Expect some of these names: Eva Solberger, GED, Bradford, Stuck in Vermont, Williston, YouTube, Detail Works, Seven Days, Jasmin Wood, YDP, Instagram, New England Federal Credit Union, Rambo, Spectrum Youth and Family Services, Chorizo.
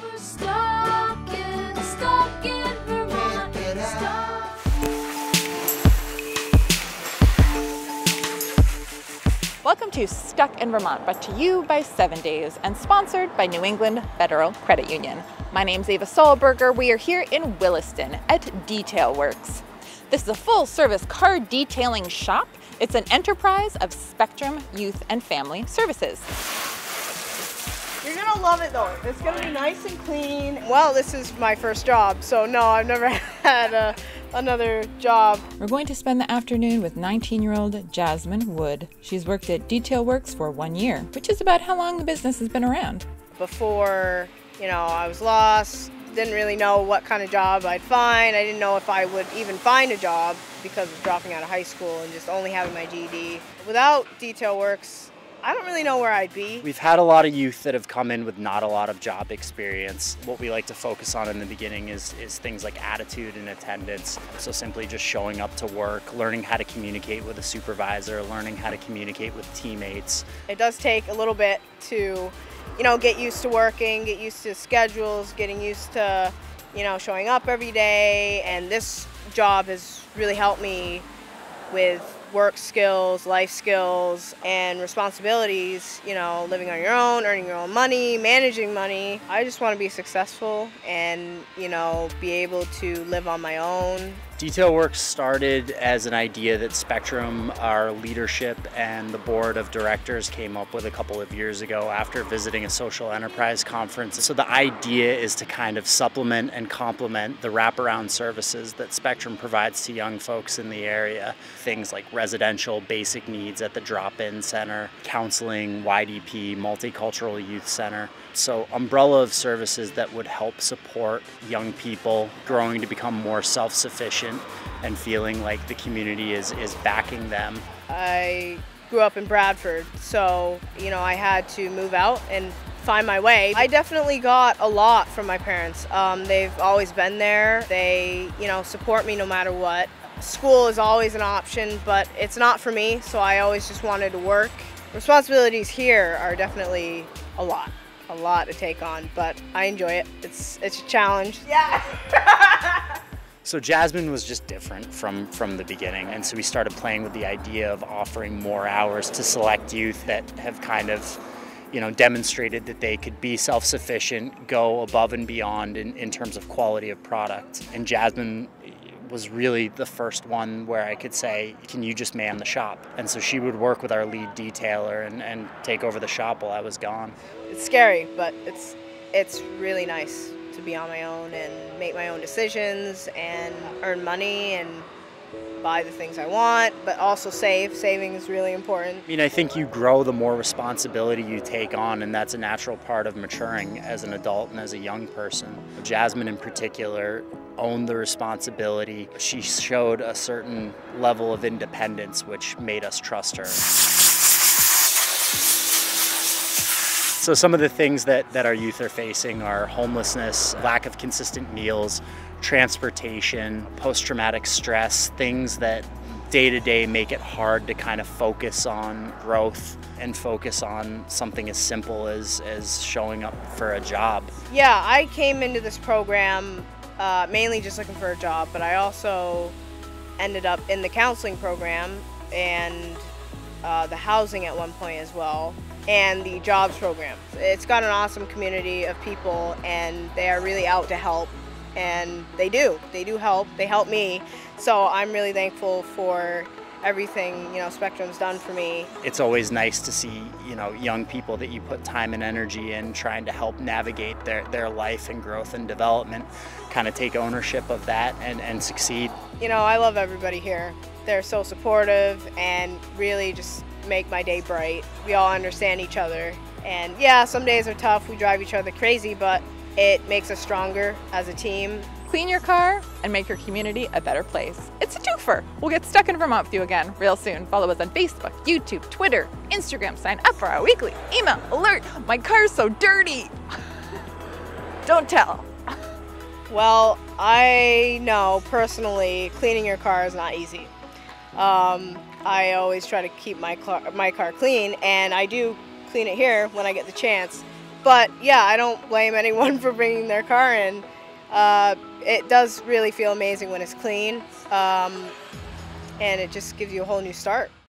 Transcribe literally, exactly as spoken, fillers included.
We're stuck in, stuck in Vermont. Stuck. Welcome to Stuck in Vermont, brought to you by Seven Days and sponsored by New England Federal Credit Union. My name's Eva Solberger. We are here in Williston at Detail Works. This is a full-service car detailing shop. It's an enterprise of Spectrum Youth and Family Services. You're gonna love it though. It's gonna be nice and clean. Well, this is my first job, so no, I've never had a, another job. We're going to spend the afternoon with nineteen-year-old Jasmin Wood. She's worked at Detail Works for one year, which is about how long the business has been around. Before, you know, I was lost, didn't really know what kind of job I'd find. I didn't know if I would even find a job because of dropping out of high school and just only having my G E D. Without Detail Works, I don't really know where I'd be. We've had a lot of youth that have come in with not a lot of job experience. What we like to focus on in the beginning is, is things like attitude and attendance. So simply just showing up to work, learning how to communicate with a supervisor, learning how to communicate with teammates. It does take a little bit to, you know, get used to working, get used to schedules, getting used to, you know, showing up every day. And this job has really helped me with work skills, life skills, and responsibilities, you know, living on your own, earning your own money, managing money. I just want to be successful and, you know, be able to live on my own. Detail Works started as an idea that Spectrum, our leadership, and the board of directors came up with a couple of years ago after visiting a social enterprise conference. So the idea is to kind of supplement and complement the wraparound services that Spectrum provides to young folks in the area. Things like residential basic needs at the drop-in center, counseling, Y D P, multicultural youth center. So umbrella of services that would help support young people growing to become more self-sufficient and feeling like the community is, is backing them. I grew up in Bradford, so you know I had to move out and find my way. I definitely got a lot from my parents. Um, they've always been there. They you know support me no matter what. School is always an option, but it's not for me, so I always just wanted to work. Responsibilities here are definitely a lot, a lot to take on, but I enjoy it. It's, it's a challenge. Yeah! So Jasmin was just different from, from the beginning, and so we started playing with the idea of offering more hours to select youth that have kind of you know, demonstrated that they could be self-sufficient, go above and beyond in, in terms of quality of product. And Jasmin was really the first one where I could say, can you just man the shop? And so she would work with our lead detailer and, and take over the shop while I was gone. It's scary, but it's, it's really nice to be on my own and make my own decisions and earn money and buy the things I want, but also save. Saving is really important. I mean, I think you grow the more responsibility you take on, and that's a natural part of maturing as an adult and as a young person. Jasmin in particular owned the responsibility. She showed a certain level of independence which made us trust her. So some of the things that, that our youth are facing are homelessness, lack of consistent meals, transportation, post-traumatic stress, things that day-to-day make it hard to kind of focus on growth and focus on something as simple as, as showing up for a job. Yeah, I came into this program uh, mainly just looking for a job, but I also ended up in the counseling program and uh, the housing at one point as well, and the jobs program. It's got an awesome community of people, and they are really out to help, and they do. They do help. They help me, so I'm really thankful for everything you know Spectrum's done for me. It's always nice to see you know young people that you put time and energy in trying to help navigate their, their life and growth and development kind of take ownership of that and, and succeed. You know, I love everybody here. They're so supportive and really just make my day bright. We all understand each other, and yeah, some days are tough. We drive each other crazy, but it makes us stronger as a team. Clean your car and make your community a better place. It's a twofer. We'll get Stuck in Vermont with you again real soon. Follow us on Facebook, YouTube, Twitter, Instagram. Sign up for our weekly email alert. My car's so dirty. Don't tell. Well, I know personally cleaning your car is not easy. Um, I always try to keep my car, my car clean, and I do clean it here when I get the chance, But yeah, I don't blame anyone for bringing their car in. Uh, it does really feel amazing when it's clean, um, and it just gives you a whole new start.